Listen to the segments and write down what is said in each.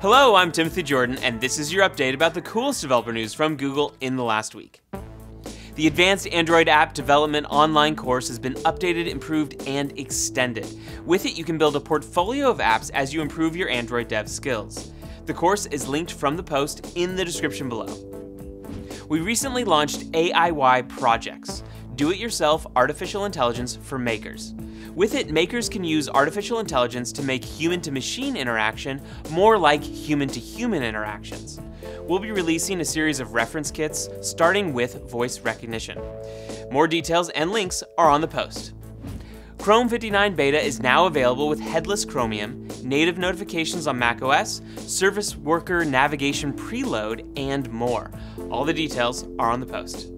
Hello, I'm Timothy Jordan, and this is your update about the coolest developer news from Google in the last week. The Advanced Android App Development online course has been updated, improved, and extended. With it, you can build a portfolio of apps as you improve your Android dev skills. The course is linked from the post in the description below. We recently launched AIY Projects, do-it-yourself artificial intelligence for makers. With it, makers can use artificial intelligence to make human-to-machine interaction more like human-to-human interactions. We'll be releasing a series of reference kits, starting with voice recognition. More details and links are on the post. Chrome 59 beta is now available with headless Chromium, native notifications on macOS, service worker navigation preload, and more. All the details are on the post.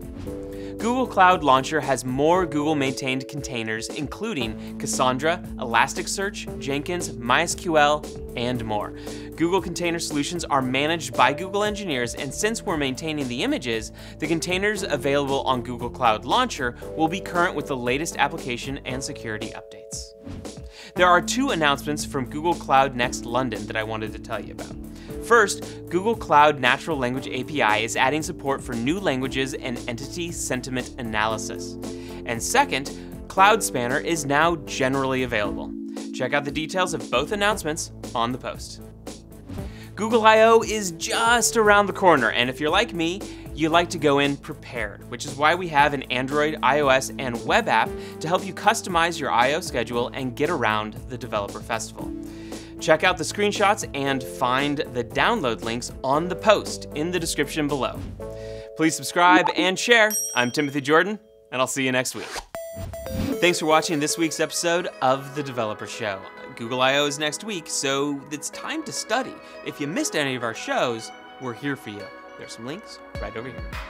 Google Cloud Launcher has more Google-maintained containers, including Cassandra, Elasticsearch, Jenkins, MySQL, and more. Google Container Solutions are managed by Google engineers, and since we're maintaining the images, the containers available on Google Cloud Launcher will be current with the latest application and security updates. There are two announcements from Google Cloud Next London that I wanted to tell you about. First, Google Cloud Natural Language API is adding support for new languages and entity sentiment analysis. And second, Cloud Spanner is now generally available. Check out the details of both announcements on the post. Google I/O is just around the corner, and if you're like me, you like to go in prepared, which is why we have an Android, iOS, and web app to help you customize your I/O schedule and get around the Developer Festival. Check out the screenshots and find the download links on the post in the description below. Please subscribe and share. I'm Timothy Jordan, and I'll see you next week. Thanks for watching this week's episode of The Developer Show. Google I/O is next week, so it's time to study. If you missed any of our shows, we're here for you. There's some links right over here.